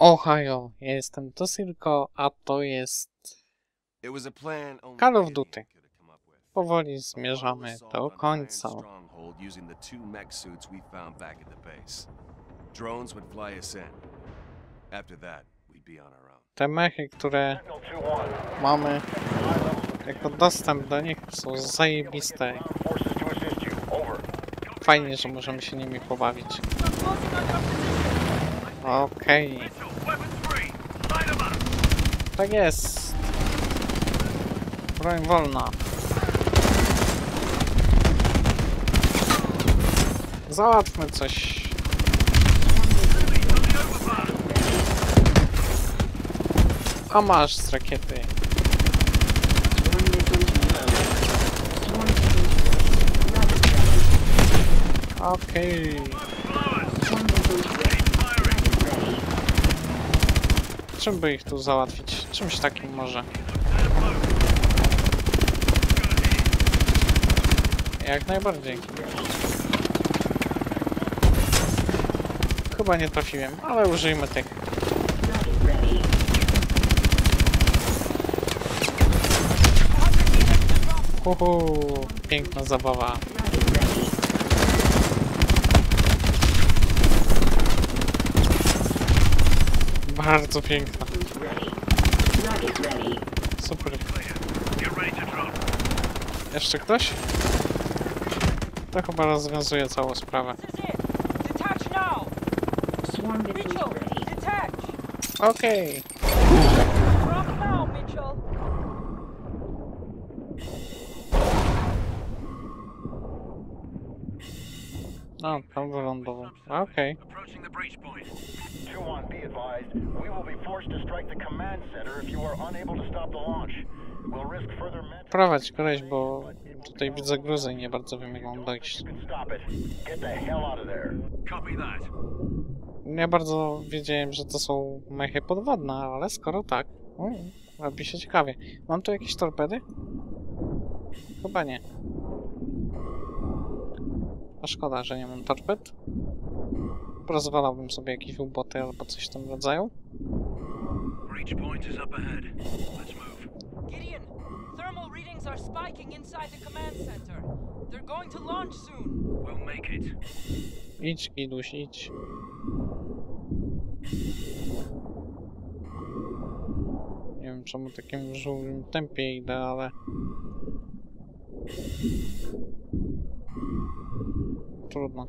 Ohio, ja jestem Tosirko, a to jest Call of Duty. Powoli zmierzamy do końca. Te mechy, które mamy jako dostęp do nich, są zajebiste. Fajnie, że możemy się nimi pobawić. Okej. Tak jest. Broń wolna. Załatwmy coś. A masz z rakiety. Okej. Czym by ich tu załatwić? Czymś takim może. Jak najbardziej. Chyba nie trafiłem, ale użyjmy tych. Uhu, piękna zabawa. Bardzo piękna. Super. Jeszcze ktoś? To chyba rozwiązuje całą sprawę. Okej. No, tam wylądował. Okej. Prowadź koleś, bo tutaj widzę gruzę i nie bardzo wiem, jak mam dojść. Nie bardzo wiedziałem, że to są mechy podwodne, ale skoro tak, robi się ciekawie. Mam tu jakieś torpedy? Chyba nie. A szkoda, że nie mam torped. Rozwalałbym sobie jakieś uboty albo coś w tym rodzaju. Gideon, thermal readings are spiking inside the command center. They're going to launch soon. We'll make it. Idź, Giduś, idź. Nie wiem, czemu takim żółwym tempie idę, ale... Trudno.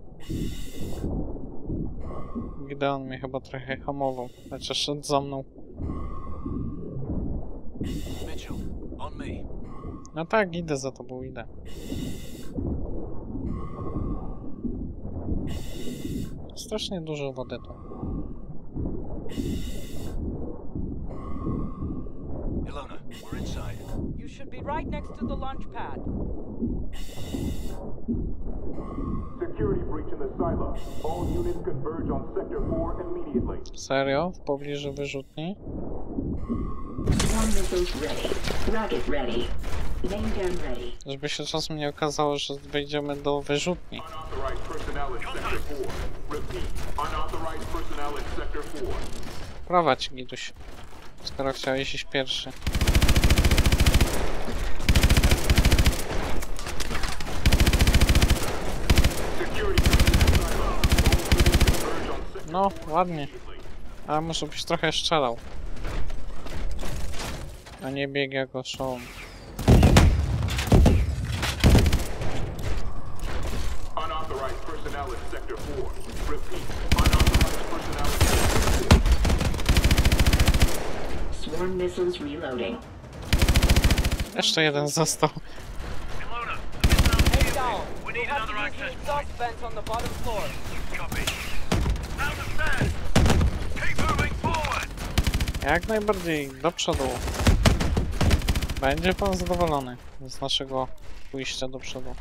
Gideon mnie chyba trochę hamował, znaczy szedł za mną. Mitchell, on me. No tak, idę za tobą, idę. Strasznie dużo wody tu. Ilona, we're inside. You should be right next to the launch pad. Security breach in the silo. All units converge on sector 4 immediately. Serio? W pobliżu wyrzutni? Żeby się czasem nie okazało, że wejdziemy do wyrzutni. Prowadź, Giduś, skoro chciałeś iść pierwszy. No, ładnie. Ale muszę być trochę strzelał. A nie biega go szum. Jeszcze jeden został. Jak najbardziej, do przodu. Będzie pan zadowolony z naszego pójścia do przodu.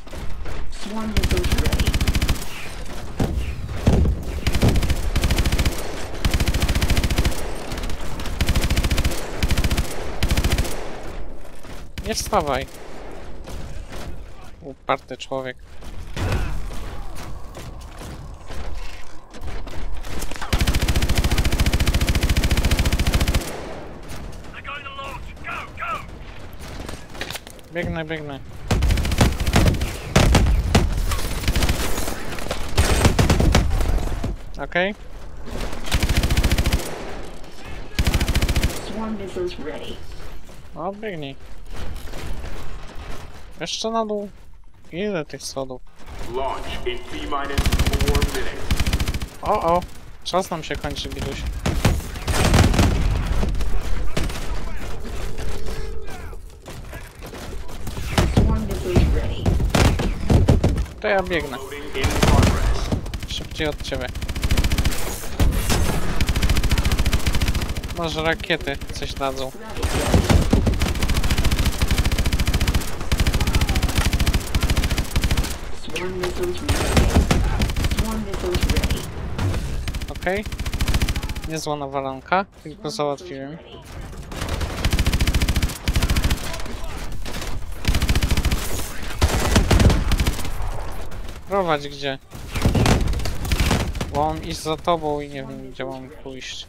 Nie wstawaj. Uparty człowiek. Biegnę, biegnę. Okej. O, biegnij. Jeszcze na dół. Ile tych schodów? O, o. Czas nam się kończy, Giduś. To ja biegnę. Szybciej od ciebie. Może rakiety coś dadzą. Okej. Niezła nawalanka, tylko załatwiłem. Prowadź gdzie? Bo mam iść za tobą i nie wiem gdzie mam pójść.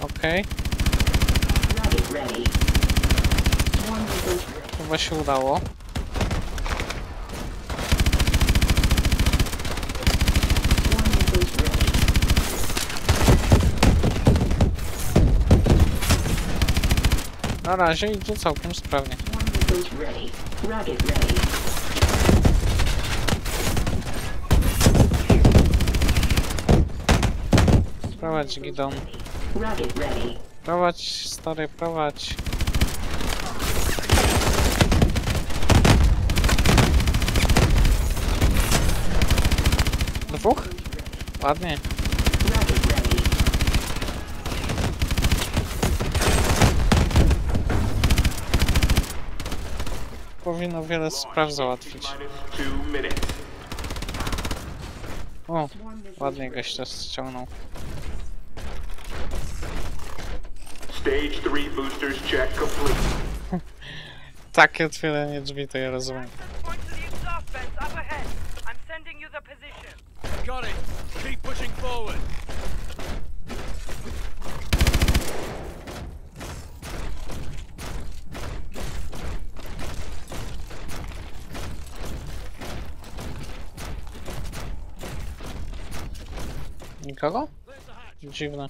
Okej. Chyba się udało. Na razie idzie całkiem sprawnie. Prowadź, Gideon. Prowadź, stary, prowadź. Dwóch? Ładnie. Powinno wiele spraw załatwić. O, ładnie goś też ściągnął. Takie otwieranie drzwi to ja rozumiem. Nikogo? Dziwne.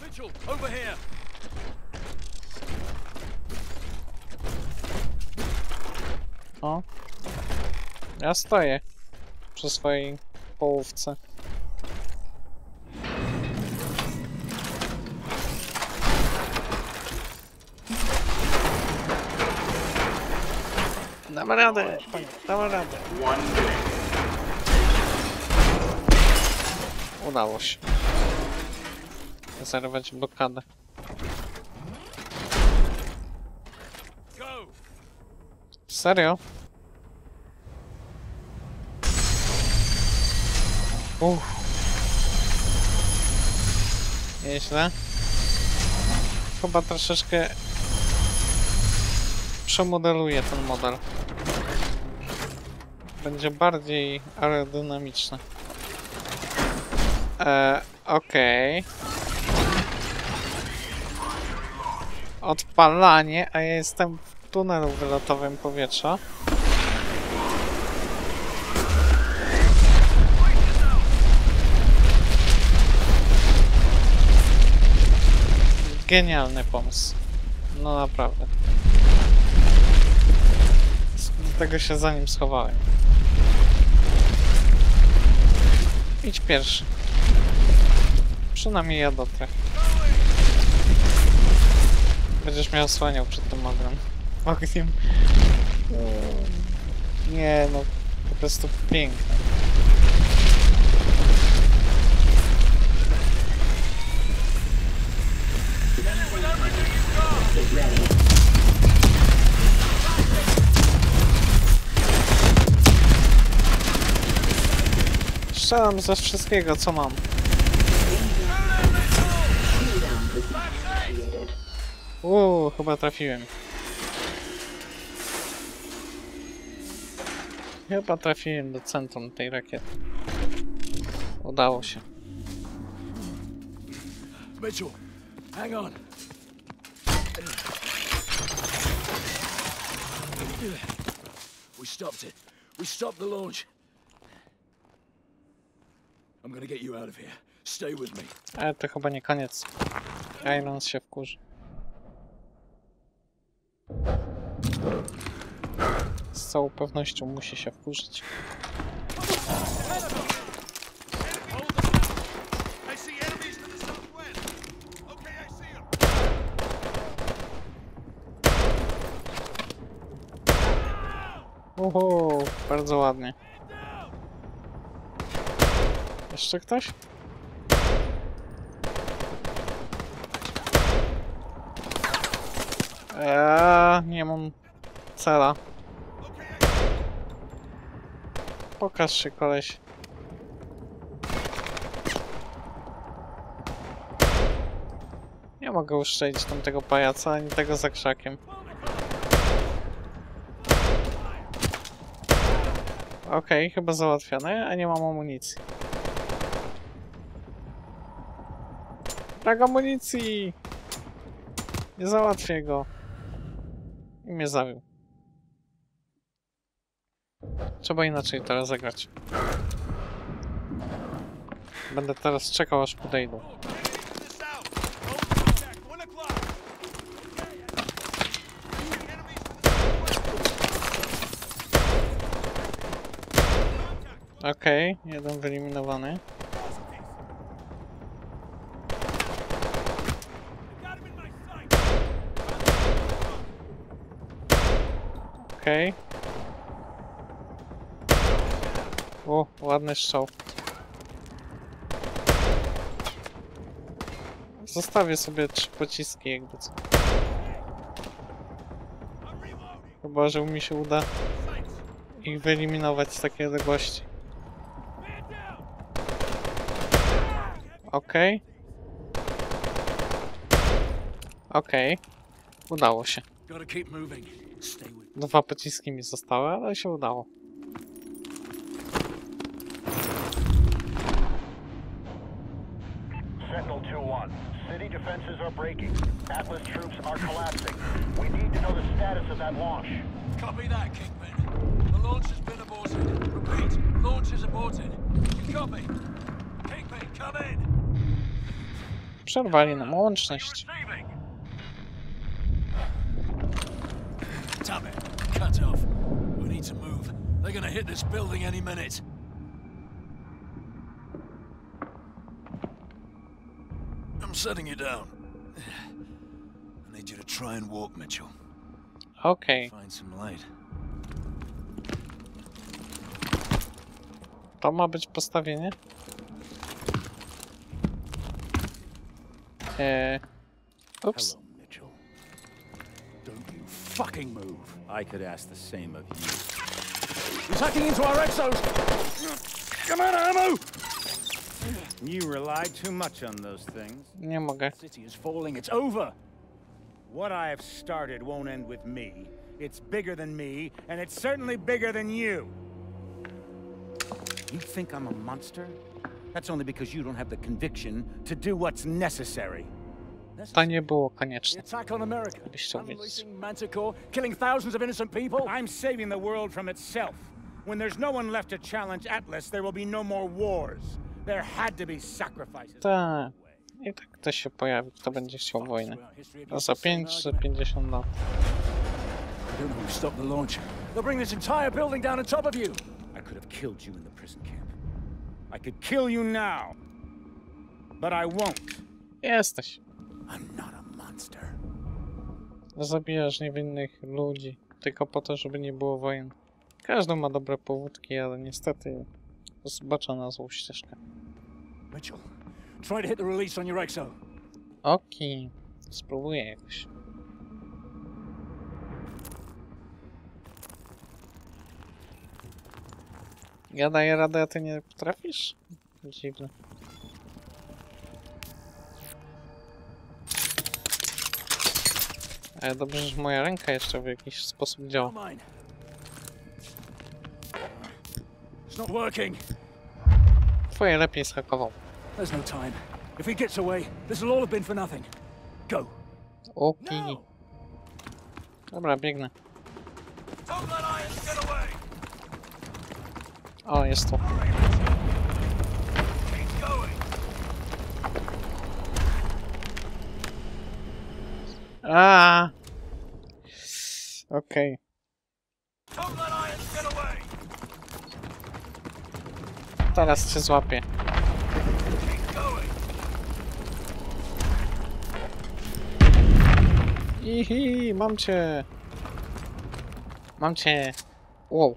O, ja stoję przy swojej połówce. Damy radę, damy radę. Udało się zerwać blokadę. Serio? Uff. Nieźle. Chyba troszeczkę przemodeluję ten model. Będzie bardziej aerodynamiczny. Okej. Odpalanie, a ja jestem w tunelu wylotowym powietrza. Genialny pomysł. No naprawdę. Dlatego się za nim schowałem. Idź pierwszy. Przynajmniej ja dotrę. Będziesz mnie osłaniał przed tym ogniem. Nie no, po prostu piękne. Strzelam ze wszystkiego, co mam. Chyba trafiłem. Chyba trafiłem do centrum tej rakiety. Udało się. Mitchell, hang on. We stopped it. We stopped the launch. I'm gonna get you out of here. Stay with me. Ale to chyba nie koniec. Irons się wkurzy. Z całą pewnością musi się wkurzyć. Oho, bardzo ładnie. Jeszcze ktoś? Nie mam cela. Pokaż się, koleś. Nie mogę uszczelić tamtego pajaca, ani tego za krzakiem. Okej, chyba załatwione, a nie mam amunicji. Brak amunicji! Nie załatwię go. I mnie zawił. Trzeba inaczej teraz zagrać. Będę teraz czekał, aż podejdą. Okej, jeden wyeliminowany. Okej. O, ładny strzał. Zostawię sobie 3 pociski, jakby co. Chyba, że mi się uda ich wyeliminować z takiej odległości. Okej. Udało się. 2 pociski mi zostały, ale się udało. Sentinel 2-1. City defenses are breaking. Atlas troops are collapsing. We need to know the status of that launch. Copy that, Kingman. The launch has been aborted. Repeat, launch is aborted. You copy? Kingman, come in. Przerwali nam łączność. Damn it! Cut off. We need to move. They're gonna hit this building any minute. I'm setting you down. I need you to try and walk, Mitchell. Okay. Find some light. To ma być postawienie? Oops. Fucking move. I could ask the same of you. He's hacking into our exos. Come out of ammo. You rely too much on those things. Nie mogę. The city is falling. It's over. What I have started won't end with me. It's bigger than me, and it's certainly bigger than you. You think I'm a monster? That's only because you don't have the conviction to do what's necessary. To nie było konieczne. Manticore, killing thousands of innocent people. I'm saving the world from itself. When there's no one left to challenge Atlas, there will be no more wars. There had to be sacrifices. Tak. I tak ktoś się pojawi, kto będzie chciał wojny. A za 5, za 50 lat. Stop the launch. They'll bring this entire building down on top of you. I could have killed you in the prison camp. I could kill you now. But I won't. Jesteś. I'm not a monster. Zabijasz niewinnych ludzi tylko po to, żeby nie było wojen. Każdy ma dobre powódki, ale niestety zbacza na złą ścieżkę. Mitchell, try to hit the release on your exo. Okej, spróbuję jakoś. Ja daję radę, a ty nie potrafisz? Dziwne. Ale dobrze, że moja ręka jeszcze w jakiś sposób działa. It's not working. Twoje lepiej schakował. There's no time. If he gets away, this will all have been for nothing. Go. Okay. Dobra, biegnę. O, jest to. A. Okej. Teraz cię złapię. Ihi, mam cię. Mam cię. Wow.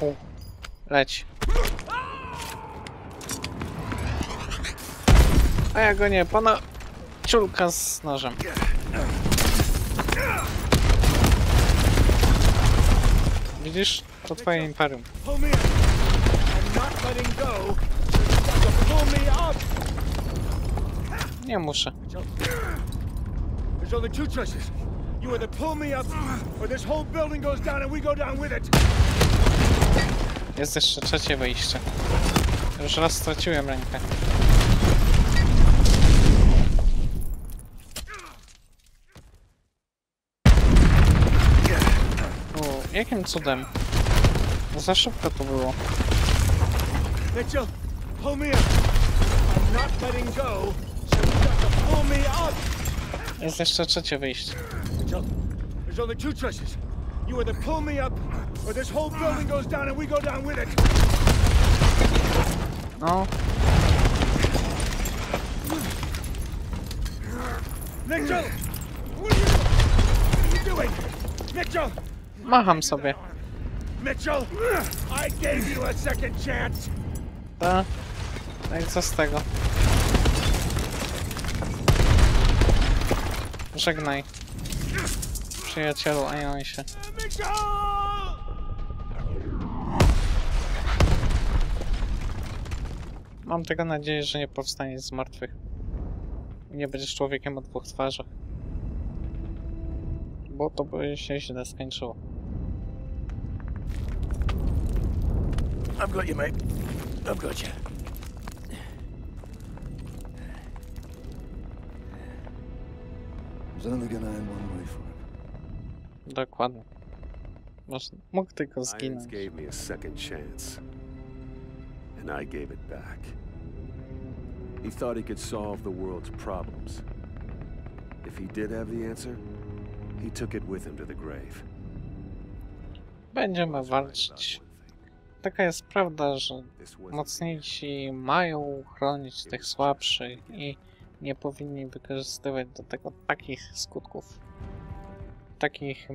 Fu. Leć. A ja go nie, pana ciulka z nożem. Widzisz? To twoje imperium. Nie muszę. Jest jeszcze trzecie wyjście. Już raz straciłem rękę. O, jakim cudem? Za szybko to było. Mitchell, pull me up. I'm not letting go. Jest jeszcze trzecie wyjście. No. Macham sobie. Mitchell, I gave you a second chance. Tak. No i co z tego? Żegnaj. Przyjacielu, anioł się. Mam tylko nadzieję, że nie powstanie z martwych. Nie będziesz człowiekiem o dwóch twarzach. Bo to by się źle skończyło. I've got you, mate. I've got you. Dokładnie. Mógł tylko zginąć. Będziemy walczyć. Taka jest prawda, że mocniejsi mają chronić tych słabszych i nie powinni wykorzystywać do tego takich skutków. Takich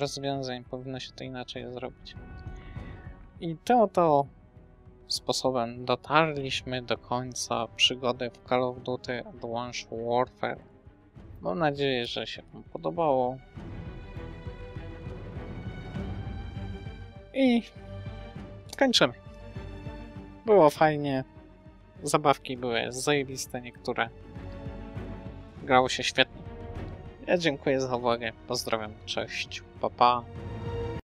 rozwiązań powinno się to inaczej zrobić. I tym oto sposobem dotarliśmy do końca przygody w Call of Duty: Advanced Warfare. Mam nadzieję, że się wam podobało. I kończymy. Było fajnie. Zabawki były zajebiste niektóre. Grało się świetnie. Ja dziękuję za uwagę. Pozdrawiam. Cześć. Pa, pa.